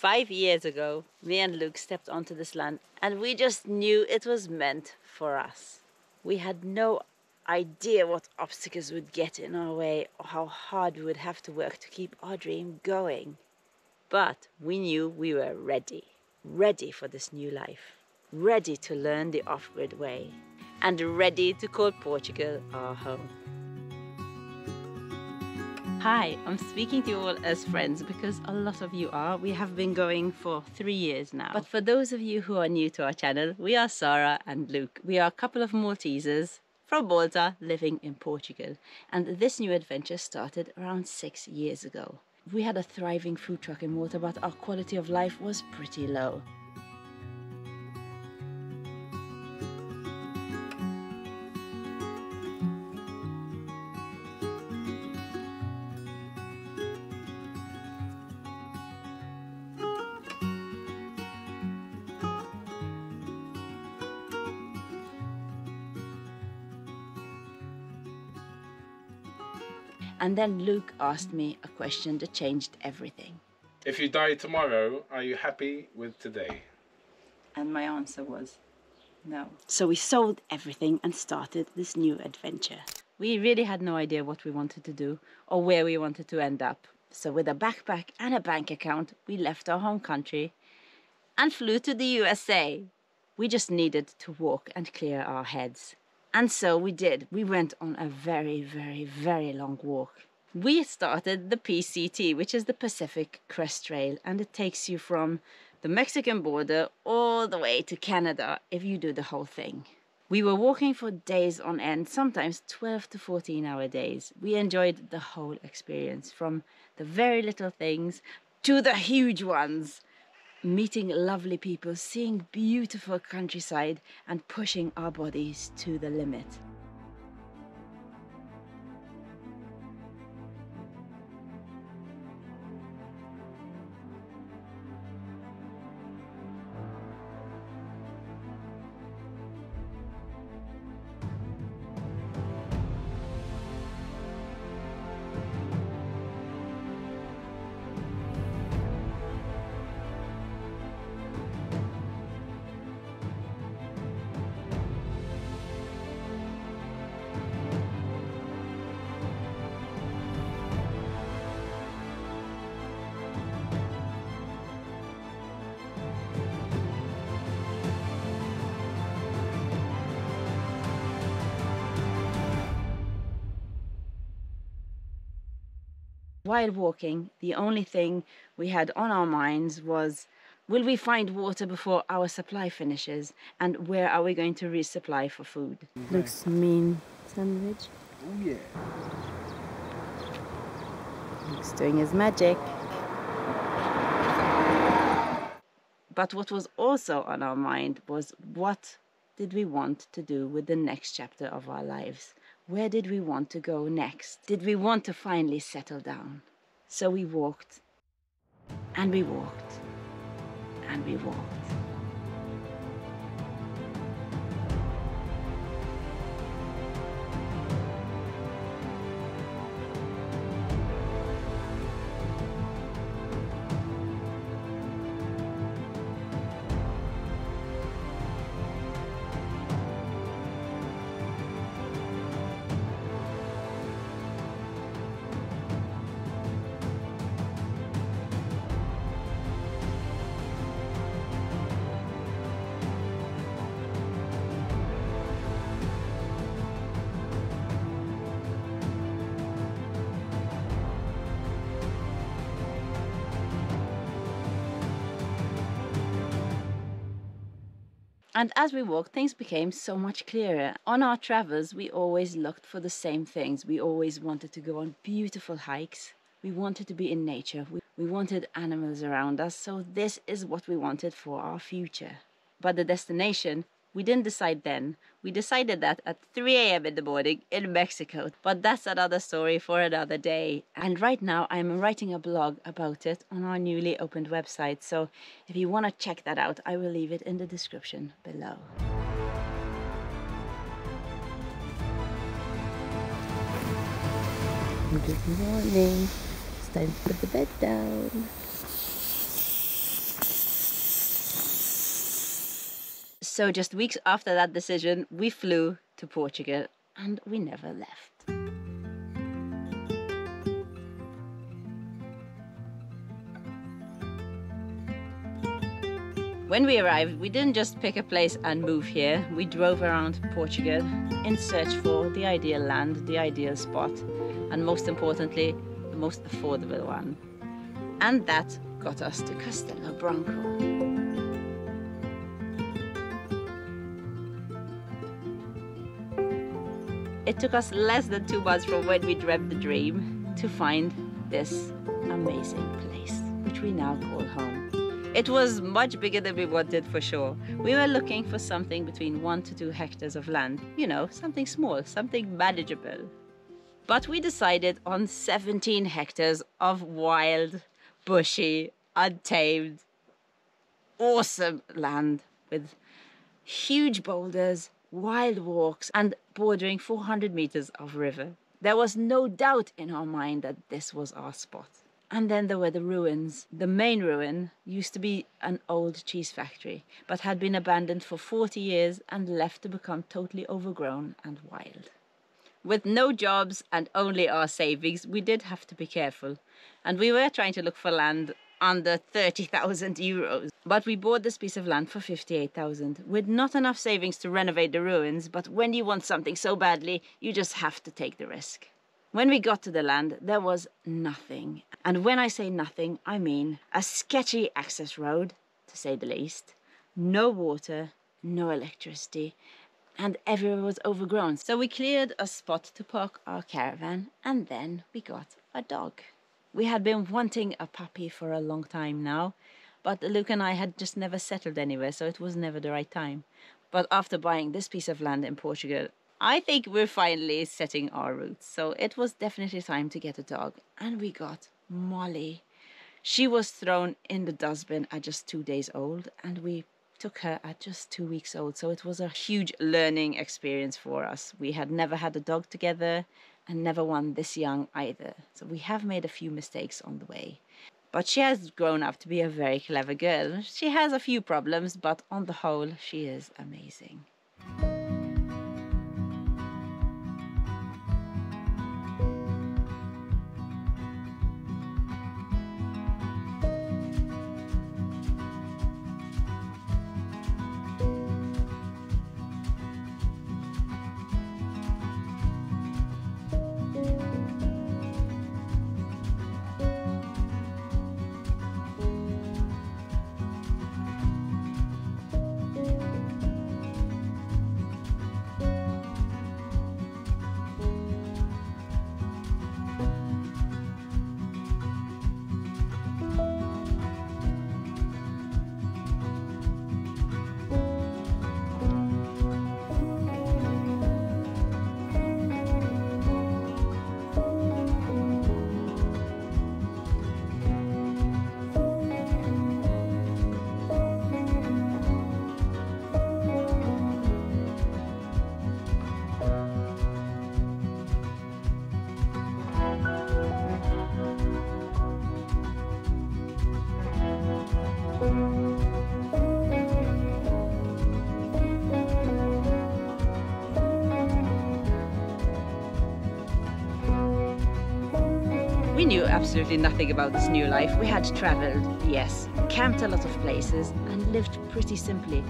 5 years ago, me and Luke stepped onto this land and we just knew it was meant for us. We had no idea what obstacles would get in our way or how hard we would have to work to keep our dream going. But we knew we were ready. Ready for this new life. Ready to learn the off-grid way. And ready to call Portugal our home. Hi, I'm speaking to you all as friends because a lot of you are. We have been going for 3 years now. But for those of you who are new to our channel, we are Sarah and Luke. We are a couple of Maltesers from Malta living in Portugal. And this new adventure started around 6 years ago. We had a thriving food truck in Malta, but our quality of life was pretty low. And then Luke asked me a question that changed everything. If you die tomorrow, are you happy with today? And my answer was no. So we sold everything and started this new adventure. We really had no idea what we wanted to do or where we wanted to end up. So with a backpack and a bank account, we left our home country and flew to the USA. We just needed to walk and clear our heads. And so we did. We went on a very, very, very long walk. We started the PCT, which is the Pacific Crest Trail, and it takes you from the Mexican border all the way to Canada if you do the whole thing. We were walking for days on end, sometimes 12 to 14-hour days. We enjoyed the whole experience, from the very little things to the huge ones. Meeting lovely people, seeing beautiful countryside, and pushing our bodies to the limit. While walking, the only thing we had on our minds was, will we find water before our supply finishes? And where are we going to resupply for food? Okay. Looks mean sandwich. Oh yeah. Luke's doing his magic. But what was also on our mind was, what did we want to do with the next chapter of our lives? Where did we want to go next? Did we want to finally settle down? So we walked, and we walked, and we walked. And as we walked, things became so much clearer. On our travels, we always looked for the same things. We always wanted to go on beautiful hikes. We wanted to be in nature. We wanted animals around us. So this is what we wanted for our future. But the destination, we didn't decide then. We decided that at 3 a.m. in the morning in Mexico. But that's another story for another day. And right now, I'm writing a blog about it on our newly opened website. So if you want to check that out, I will leave it in the description below. Good morning. It's time to put the bed down. So just weeks after that decision, we flew to Portugal and we never left. When we arrived, we didn't just pick a place and move here. We drove around Portugal in search for the ideal land, the ideal spot, and most importantly, the most affordable one. And that got us to Castelo Branco. It took us less than 2 months from when we dreamt the dream to find this amazing place, which we now call home. It was much bigger than we wanted, for sure. We were looking for something between 1 to 2 hectares of land, you know, something small, something manageable. But we decided on 17 hectares of wild, bushy, untamed, awesome land with huge boulders, wild walks and bordering 400 meters of river. There was no doubt in our mind that this was our spot. And then there were the ruins. The main ruin used to be an old cheese factory, but had been abandoned for 40 years and left to become totally overgrown and wild. With no jobs and only our savings, we did have to be careful. And we were trying to look for land under 30,000 euros. But we bought this piece of land for 58,000 with not enough savings to renovate the ruins, but when you want something so badly, you just have to take the risk. When we got to the land, there was nothing. And when I say nothing, I mean a sketchy access road, to say the least, no water, no electricity, and everywhere was overgrown. So we cleared a spot to park our caravan, and then we got a dog. We had been wanting a puppy for a long time now, but Luke and I had just never settled anywhere, so it was never the right time. But after buying this piece of land in Portugal, I think we're finally setting our roots. So it was definitely time to get a dog, and we got Molly. She was thrown in the dustbin at just 2 days old, and we took her at just 2 weeks old. So it was a huge learning experience for us. We had never had a dog together, and never one this young either. So we have made a few mistakes on the way. But she has grown up to be a very clever girl. She has a few problems, but on the whole, she is amazing. We knew absolutely nothing about this new life. We had traveled, yes, camped a lot of places, and lived pretty simply.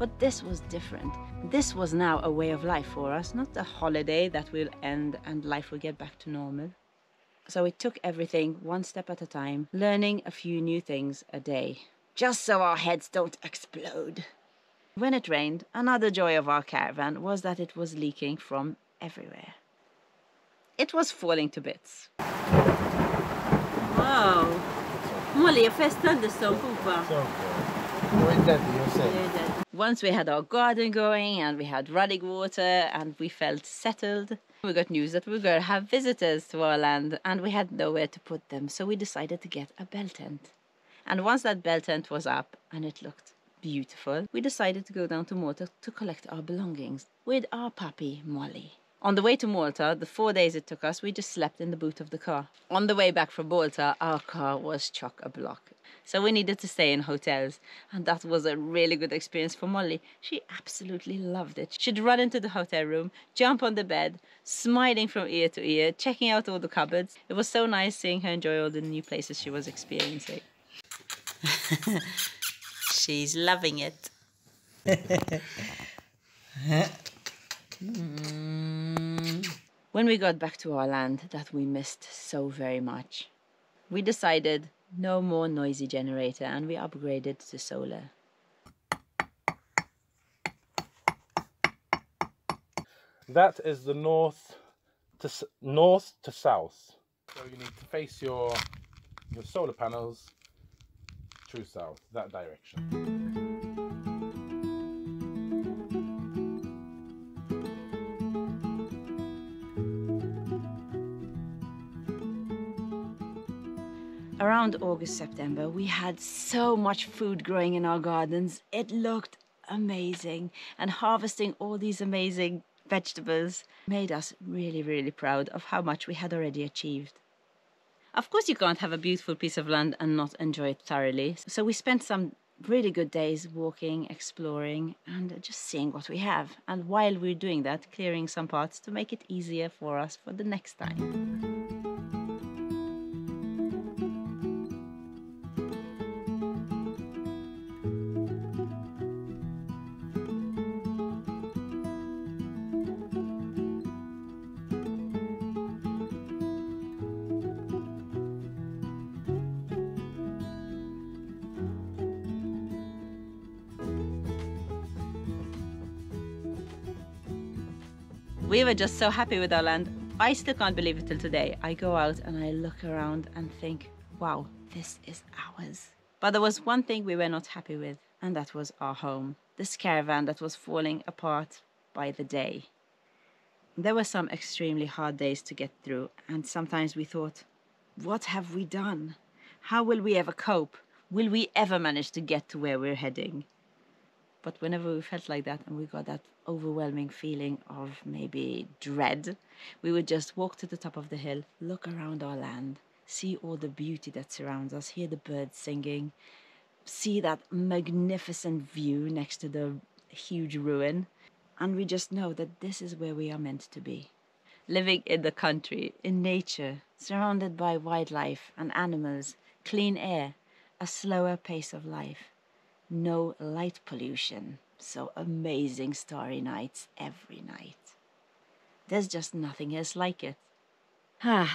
But this was different. This was now a way of life for us, not a holiday that will end and life will get back to normal. So it took everything one step at a time, learning a few new things a day, just so our heads don't explode. When it rained, another joy of our caravan was that it was leaking from everywhere. It was falling to bits. Wow! Molly, a first thunderstorm, Poopa. Once we had our garden going and we had running water and we felt settled, we got news that we were going to have visitors to our land and we had nowhere to put them, so we decided to get a bell tent. And once that bell tent was up and it looked beautiful, we decided to go down to Malta to collect our belongings with our puppy Molly. On the way to Malta, the 4 days it took us, we just slept in the boot of the car. On the way back from Malta, our car was chock-a-block. So we needed to stay in hotels. And that was a really good experience for Molly. She absolutely loved it. She'd run into the hotel room, jump on the bed, smiling from ear to ear, checking out all the cupboards. It was so nice seeing her enjoy all the new places she was experiencing. She's loving it. When we got back to our land that we missed so very much, we decided no more noisy generator and we upgraded to solar. That is the north to south. So you need to face your solar panels true south, that direction. Around August, September, we had so much food growing in our gardens. It looked amazing, and harvesting all these amazing vegetables made us really, really proud of how much we had already achieved. Of course, you can't have a beautiful piece of land and not enjoy it thoroughly. So we spent some really good days walking, exploring, and just seeing what we have. And while we're doing that, clearing some parts to make it easier for us for the next time. We were just so happy with our land. I still can't believe it till today. I go out and I look around and think, wow, this is ours. But there was one thing we were not happy with, and that was our home. This caravan that was falling apart by the day. There were some extremely hard days to get through, and sometimes we thought, what have we done? How will we ever cope? Will we ever manage to get to where we're heading? But whenever we felt like that and we got that overwhelming feeling of maybe dread, we would just walk to the top of the hill, look around our land, see all the beauty that surrounds us, hear the birds singing, see that magnificent view next to the huge ruin. And we just know that this is where we are meant to be. Living in the country, in nature, surrounded by wildlife and animals, clean air, a slower pace of life. No light pollution, so amazing starry nights every night. There's just nothing else like it.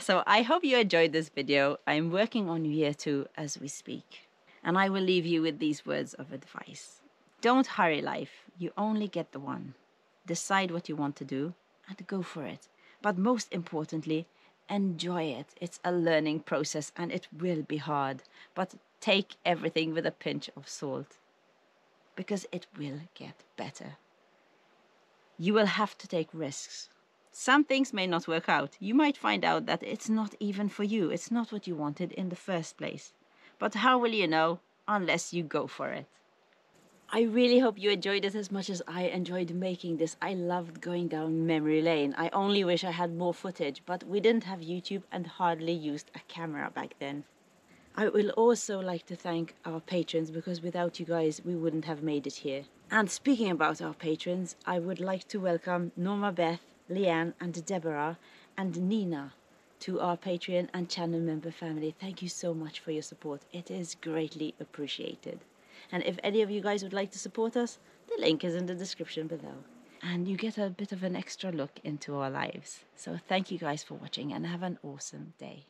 So I hope you enjoyed this video. I'm working on year 2 as we speak. And I will leave you with these words of advice. Don't hurry life, you only get the one. Decide what you want to do and go for it. But most importantly, enjoy it. It's a learning process and it will be hard. But take everything with a pinch of salt, because it will get better. You will have to take risks. Some things may not work out. You might find out that it's not even for you. It's not what you wanted in the first place. But how will you know unless you go for it? I really hope you enjoyed it as much as I enjoyed making this. I loved going down memory lane. I only wish I had more footage, but we didn't have YouTube and hardly used a camera back then. I will also like to thank our patrons, because without you guys we wouldn't have made it here. And speaking about our patrons, I would like to welcome Norma Beth, Leanne and Deborah and Nina to our Patreon and channel member family. Thank you so much for your support. It is greatly appreciated. And if any of you guys would like to support us, the link is in the description below. And you get a bit of an extra look into our lives. So thank you guys for watching and have an awesome day.